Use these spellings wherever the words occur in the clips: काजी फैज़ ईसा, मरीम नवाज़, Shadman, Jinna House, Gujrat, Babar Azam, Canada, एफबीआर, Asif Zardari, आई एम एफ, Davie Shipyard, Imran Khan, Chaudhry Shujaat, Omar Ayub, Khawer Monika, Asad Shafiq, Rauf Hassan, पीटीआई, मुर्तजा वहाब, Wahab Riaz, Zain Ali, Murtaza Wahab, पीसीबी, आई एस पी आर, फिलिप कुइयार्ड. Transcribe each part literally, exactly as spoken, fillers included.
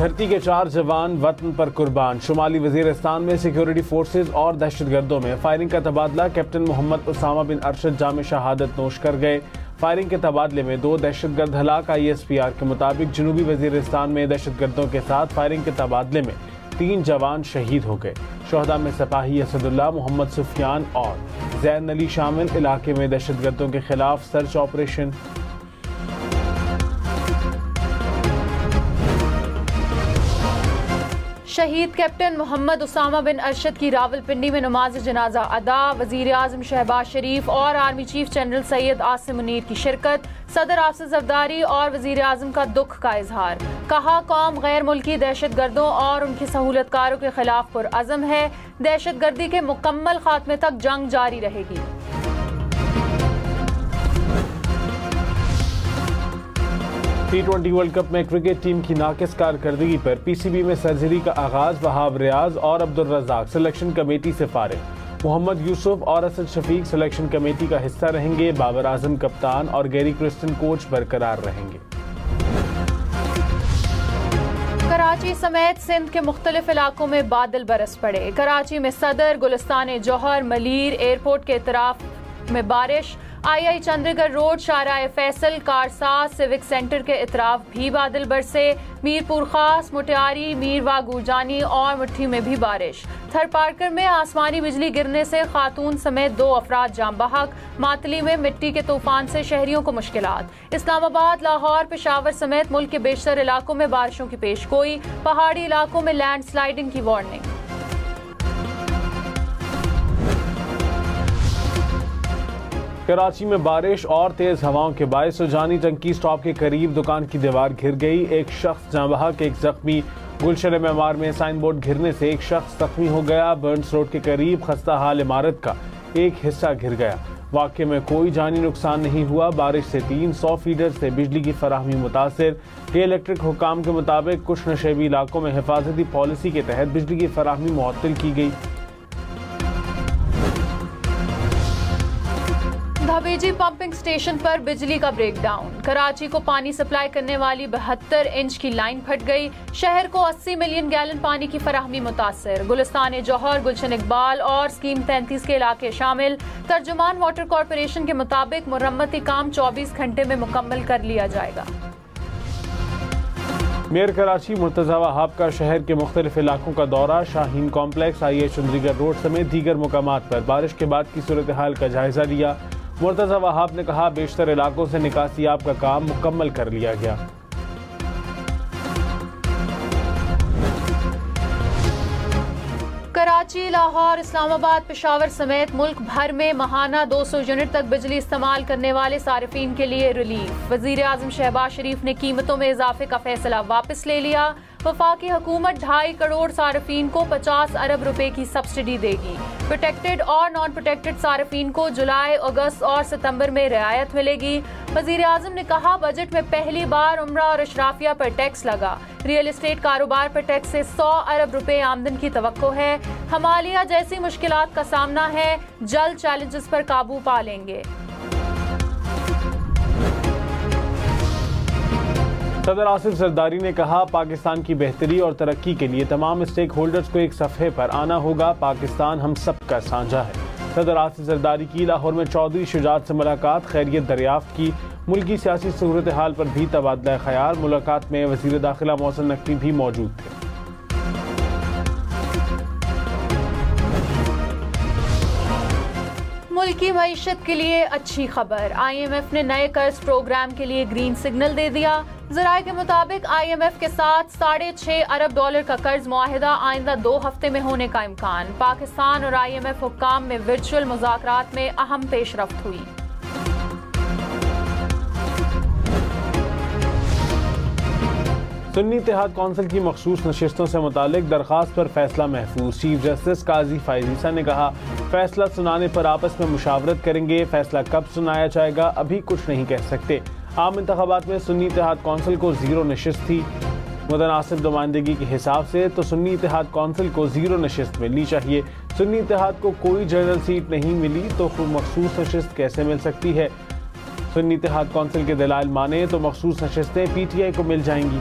धरती के चार जवान वतन पर कुर्बान। शुमाली वजीरिस्तान में सिक्योरिटी फोर्सेज और दहशतगर्दों में फायरिंग का तबादला। कैप्टन मोहम्मद उसामा बिन अरशद जाम शहादत नोश कर गए। फायरिंग के तबादले में दो दहशतगर्द हलाक। आई एस पी आर के मुताबिक जनूबी वजीरिस्तान में दहशतगर्दों के साथ फायरिंग के तबादले में तीन जवान शहीद हो गए। शोहदा में सिपाही असदुल्ला, मोहम्मद सुफियान और जैन अली शामिल। इलाके में दहशतगर्दों के खिलाफ सर्च ऑपरेशन। शहीद कैप्टन मोहम्मद उसामा बिन अरशद की रावलपिंडी में नमाज जनाजा अदा। वजीर आजम शहबाज शरीफ और army chief general Syed Asim Munir की शिरकत। सदर आसिफ जरदारी और वजीर आजम का दुख का इजहार। कहा कौम गैर मुल्की दहशत गर्दों और उनके सहूलतकारों के खिलाफ पुरअज़म है। दहशत गर्दी के मुकम्मल खात्मे तक जंग जारी रहेगी। टी ट्वेंटी वर्ल्ड कप में क्रिकेट टीम की नाकिस कारकर्दगी पर पीसीबी में सर्जरी का आगाज। वहाब रियाज और अब्दुल रज़ाक सिलेक्शन कमेटी से फारिग। मोहम्मद यूसुफ और असद शफीक सिलेक्शन कमेटी का हिस्सा रहेंगे। बाबर आजम कप्तान और गैरी किर्स्टन कोच बरकरार रहेंगे। कराची समेत सिंध के मुख्तलिफ इलाकों में बादल बरस पड़े। कराची में सदर, गुलिस्तान जौहर, मलीर एयरपोर्ट के इतराफ में बारिश। आई आई चंडीगढ़ रोड, शाहराह फैसल, कारसा सिविक सेंटर के इतराफ भी बादल बरसे। मीरपुर खास, मोटियारी, मीरवा गुरजानी और मुट्ठी में भी बारिश। थर पार्कर में आसमानी बिजली गिरने से खातून समेत दो अफराद जाम बहक। मातली में मिट्टी के तूफान से शहरियों को मुश्किलात। इस्लामाबाद, लाहौर, पेशावर समेत मुल्क के बेशतर इलाकों में बारिशों की पेशगोई। पहाड़ी इलाकों में लैंड स्लाइडिंग की वार्निंग। कराची में बारिश और तेज हवाओं के बायस सुजानी टंकी स्टॉप के करीब दुकान की दीवार घिर गई। एक शख्स जान बहक, एक जख्मी। गुलशन मेमार में साइन बोर्ड गिरने से एक शख्स जख्मी हो गया। बर्न्स रोड के करीब खस्ता हाल इमारत का एक हिस्सा गिर गया। वाकये में कोई जानी नुकसान नहीं हुआ। बारिश से तीन सौ फीडर से बिजली की फराहमी मुतासर। के इलेक्ट्रिक हुकाम के मुताबिक कुछ नशेबी इलाकों में हिफाजती पॉलिसी के तहत बिजली की फराहमी मुअत्तल की गई। धबीजी पंपिंग स्टेशन पर बिजली का ब्रेकडाउन। कराची को पानी सप्लाई करने वाली बहत्तर इंच की लाइन फट गई। शहर को अस्सी मिलियन गैलन पानी की फराहमी मुतासर। गुलिस्तान जौहर, गुलशन इकबाल और स्कीम तैंतीस के इलाके शामिल। तर्जुमान वाटर कॉरपोरेशन के मुताबिक मरम्मती काम चौबीस घंटे में मुकम्मल कर लिया जाएगा। मेयर कराची मुर्तजा वहाब का शहर के मुख्तलिफ इलाकों का दौरा। Shaheen complex, I H Chundrigar road समेत दीगर मुकामात पर बारिश के बाद की सूरत हाल का जायजा लिया। मुर्तजा वहाब ने कहा बेशतर इलाकों से निकासी आप का काम मुकम्मल कर लिया गया। कराची, लाहौर, इस्लामाबाद, पेशावर समेत मुल्क भर में माहाना दो सौ यूनिट तक बिजली इस्तेमाल करने वाले सार्फिन के लिए रिलीफ। वजीर आजम शहबाज शरीफ ने कीमतों में इजाफे का फैसला वापस ले लिया। वफाकी हुकूमत ढाई करोड़ सार्फिन को पचास अरब रुपए की सब्सिडी देगी। प्रोटेक्टेड और नॉन प्रोटेक्टेड सार्फिन को जुलाई, अगस्त और सितम्बर में रियायत मिलेगी। वजीर आजम ने कहा बजट में पहली बार उम्रा और अशराफिया पर टैक्स लगा। रियल एस्टेट कारोबार पर टैक्स से सौ अरब रुपए आमदन की तवक्को है। हमालिया जैसी मुश्किलात का सामना है, जल्द चैलेंजेस पर काबू पा लेंगे। सदर आसिफ जरदारी ने कहा पाकिस्तान की बेहतरी और तरक्की के लिए तमाम स्टेक होल्डर्स को एक सफ़े पर आना होगा। पाकिस्तान हम सबका साझा है। सदर आसिफ जरदारी की लाहौर में चौधरी शुजात से मुलाकात, खैरियत दरियाफ्त की। मुल्की सियासी सूरत हाल पर भी तबादला ख्याल। मुलाकात में वज़ीर दाखिला मोहसिन नकवी भी मौजूद थे। मुल्की मईशत के लिए अच्छी खबर। आई एम एफ ने नए कर्ज प्रोग्राम के लिए ग्रीन सिग्नल दे दिया। जराये के मुताबिक आई एम एफ के साथ साढ़े छः अरब डॉलर का कर्ज मुआहदा आइंदा दो हफ्ते में होने का इम्कान। पाकिस्तान और आई एम एफ हुक्काम में वर्चुअल मुज़ाकरात में अहम पेशरफ्त हुई। सुन्नी इत्तेहाद कौंसिल की मखसूस नशिस्तों से मुतालिक दरख्वास्त पर फैसला महफूज। चीफ जस्टिस काजी फैज़ ईसा ने कहा फैसला सुनाने पर आपस में मुशावरत करेंगे। फैसला कब सुनाया जाएगा अभी कुछ नहीं कह सकते। आम इंतखाबात में सुन्नी इत्तेहाद कौंसिल को जीरो नशिस्त थी। मुतनासिब नुमाइंदगी के हिसाब से तो सुन्नी इत्तेहाद कौंसिल को जीरो नशिस्त मिलनी चाहिए। सुन्नी इत्तेहाद को कोई जनरल सीट नहीं मिली तो खुद मखसूस नशिस्त कैसे मिल सकती है। सुन्नी इत्तेहाद कौंसिल के दलाइल माने तो मखसूस नशिस्तें पी टी आई को मिल जाएंगी।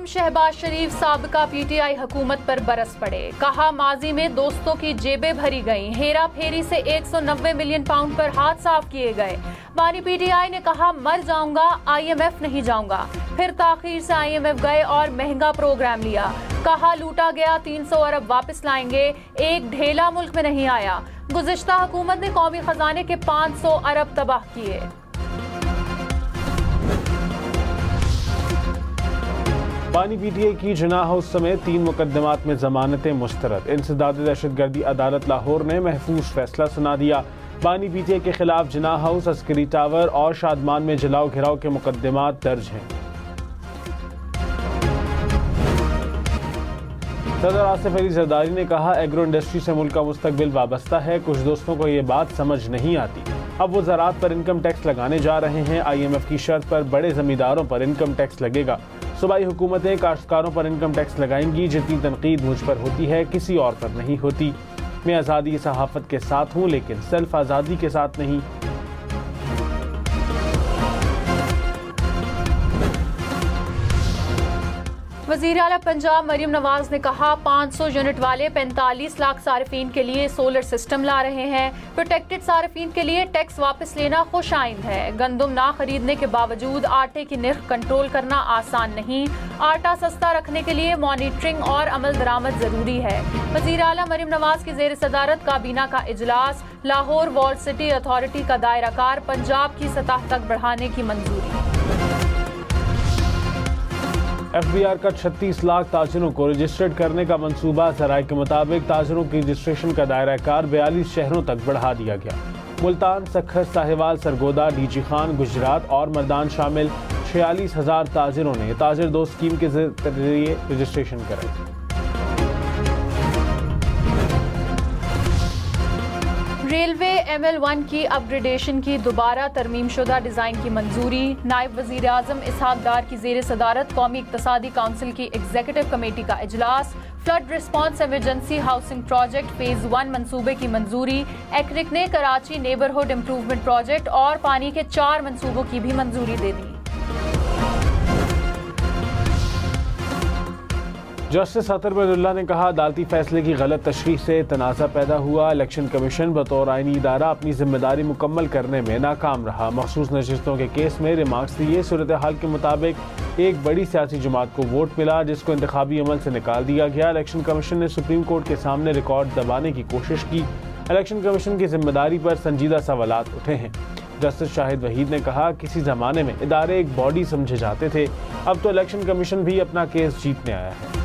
आजम शहबाज शरीफ साबका पीटीआई हुकूमत पर बरस पड़े, कहा माजी में दोस्तों की जेबें भरी गईं, हेरा फेरी से एक सौ नब्बे मिलियन पाउंड पर हाथ साफ किए गए। बानी पीटीआई ने कहा मर जाऊंगा, आईएमएफ नहीं जाऊंगा, फिर ताखीर से आईएमएफ गए और महंगा प्रोग्राम लिया। कहा लूटा गया तीन सौ अरब वापस लाएंगे, एक ढेला मुल्क में नहीं आया। गुज़िश्ता हुकूमत ने कौमी खजाने के पाँच सौ अरब तबाह किए। बानी पीटीआई की जिन्ना हाउस समेत तीन मुकदमात में जमानतें मुस्तरद। इंसदाद दहशतगर्दी अदालत लाहौर ने महफूज फैसला सुना दिया। बानी पीटीआई के खिलाफ जिन्ना हाउस, अस्करी टावर और शादमान में जलाओ घिराव के मुकदमात दर्ज हैं। सदर आसिफ अली जरदारी ने कहा एग्रो इंडस्ट्री से मुल्क का मुस्तकबिल वाबस्ता है, कुछ दोस्तों को ये बात समझ नहीं आती। अब वो ज़राअत पर इनकम टैक्स लगाने जा रहे हैं, आईएमएफ की शर्त पर बड़े ज़मींदारों पर इनकम टैक्स लगेगा। सूबाई हुकूमतें काश्तकारों पर इनकम टैक्स लगाएंगी, जितनी तनकीद मुझ पर होती है किसी और पर नहीं होती। मैं आज़ादी सहाफ़त के साथ हूँ लेकिन सेल्फ आज़ादी के साथ नहीं। वज़ीर आला पंजाब मरीम नवाज़ ने कहा पाँच सौ यूनिट वाले पैंतालीस लाख सार्फिन के लिए सोलर सिस्टम ला रहे हैं। प्रोटेक्टेड सार्फिन के लिए टैक्स वापस लेना खुश आइंद है। गंदम ना खरीदने के बावजूद आटे की निर्ख कंट्रोल करना आसान नहीं। आटा सस्ता रखने के लिए मॉनिटरिंग और अमल दरामद ज़रूरी है। वज़ीर आला मरीम नवाज़ की ज़ेर सदारत काबीना का इजलास, लाहौर वॉल सिटी अथॉरिटी का दायरा कार पंजाब की सतह तक बढ़ाने की मंजूरी। एफबीआर का छत्तीस लाख ताजरों को रजिस्टर्ड करने का मंसूबा, जराये के मुताबिक ताजरों की रजिस्ट्रेशन का दायरा कार बयालीस शहरों तक बढ़ा दिया गया। मुल्तान, सखर, साहिवाल, सरगोधा, डीजी खान, गुजरात और मरदान शामिल छियालीस हजार ताजरों ने ताजर दो स्कीम के जरिए रजिस्ट्रेशन कराई। रेलवे एम एल वन की अपग्रेडेशन की दोबारा तरमीम शुदा डिज़ाइन की मंजूरी। नायब वज़ीर आज़म इसहाक़ डार की ज़ेर सदारत कौमी इक़्तिसादी काउंसिल की एग्जीक्यूटिव कमेटी का इजलास। Flood response emergency housing project phase one मंसूबे की मंजूरी। एक्रिक ने कराची नेबरहुड इम्प्रूवमेंट प्रोजेक्ट और पानी के चार मंसूबों की भी मंजूरी दे दी। जस्टिस अतर मिनुल्लाह ने कहा अदालती फैसले की गलत तशरीह से तनाज़ा पैदा हुआ। इलेक्शन कमीशन बतौर आइनी इदारा अपनी जिम्मेदारी मुकम्मल करने में नाकाम रहा। मखसूस नशस्तों के केस में रिमार्क्स दिए। सूरत हाल के मुताबिक एक बड़ी सियासी जमात को वोट मिला जिसको इंतखाबी अमल से निकाल दिया गया। इलेक्शन कमीशन ने सुप्रीम कोर्ट के सामने रिकॉर्ड दबाने की कोशिश की। इलेक्शन कमीशन की जिम्मेदारी पर संजीदा सवालात उठे हैं। जस्टिस शाहिद वहीद ने कहा किसी ज़माने में इदारे एक बॉडी समझे जाते थे, अब तो इलेक्शन कमीशन भी अपना केस जीतने आया है।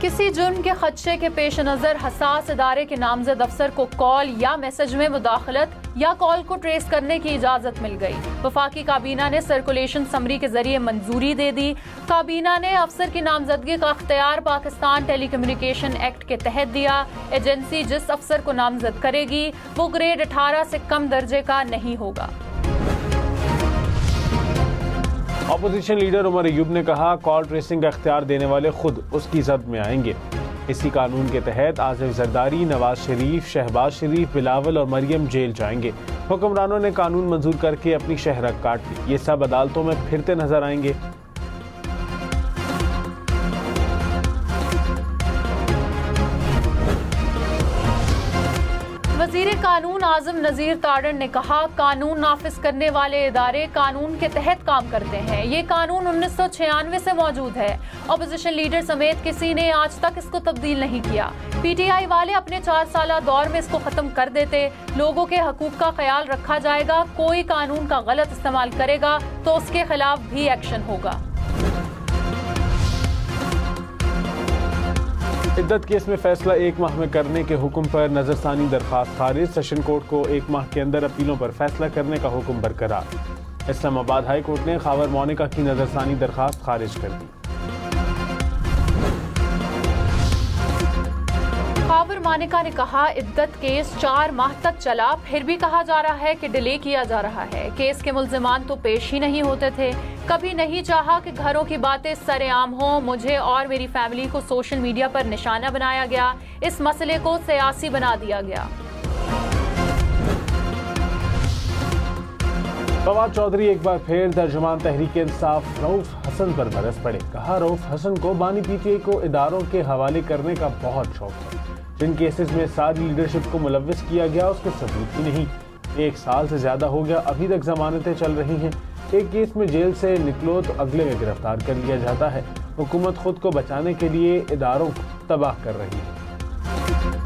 किसी जुर्म के खदशे के पेश नज़र हसास इदारे के नामजद अफसर को कॉल या मैसेज में मुदाखलत या कॉल को ट्रेस करने की इजाज़त मिल गई। वफाकी काबीना ने सर्कुलेशन समरी के जरिए मंजूरी दे दी। काबीना ने अफसर की नामजदगी का अख्तियार पाकिस्तान टेली कम्युनिकेशन एक्ट के तहत दिया। एजेंसी जिस अफसर को नामजद करेगी वो ग्रेड अठारह से कम दर्जे का नहीं होगा। अपोजिशन लीडर उमर अयूब ने कहा कॉल ट्रेसिंग का अख्तियार देने वाले खुद उसकी जब्त में आएंगे। इसी कानून के तहत आसिफ जरदारी, नवाज शरीफ, शहबाज शरीफ, बिलावल और मरियम जेल जाएंगे। हुक्मरानों ने कानून मंजूर करके अपनी शहरत काट दी। ये सब अदालतों में फिरते नजर आएंगे। वज़ीर कानून आज़म नज़ीर ताड़न ने कहा कानून नाफिज करने वाले इदारे कानून के तहत काम करते हैं। ये कानून उन्नीस सौ छियानवे से मौजूद है। अपोजिशन लीडर समेत किसी ने आज तक इसको तब्दील नहीं किया। पीटीआई वाले अपने चार साल दौर में इसको ख़त्म कर देते। लोगों के हकूक़ का ख्याल रखा जाएगा। कोई कानून का गलत इस्तेमाल करेगा तो उसके खिलाफ भी एक्शन होगा। इद्दत केस में फैसला एक माह में करने के हुक्म पर नज़रसानी दरख्वास्त खारिज। सेशन कोर्ट को एक माह के अंदर अपीलों पर फैसला करने का हुक्म बरकरार। इस्लामाबाद हाई कोर्ट ने खावर मोनिका की नज़रसानी दरख्वास्त खारिज कर दी। खावर मानिका ने कहा इद्दत केस चार माह तक चला, फिर भी कहा जा रहा है कि डिले किया जा रहा है। केस के मुल्जिमान तो पेश ही नहीं होते थे। कभी नहीं चाहा कि घरों की बातें सरेआम हों। मुझे और मेरी फैमिली को सोशल मीडिया पर निशाना बनाया गया, इस मसले को सियासी बना दिया गया। फवाद चौधरी एक बार फिर तर्जुमान तहरीक इंसाफ रऊफ हसन पर बरस पड़े। कहा रऊफ हसन को बानी पीटीए को इदारों के हवाले करने का बहुत शौक है। जिन केसेस में सारी लीडरशिप को मुलविस किया गया उसके सबूत भी नहीं। एक साल से ज्यादा हो गया, अभी तक जमानतें चल रही हैं। एक केस में जेल से निकलो तो अगले में गिरफ्तार कर लिया जाता है। हुकूमत खुद को बचाने के लिए इदारों को तबाह कर रही है।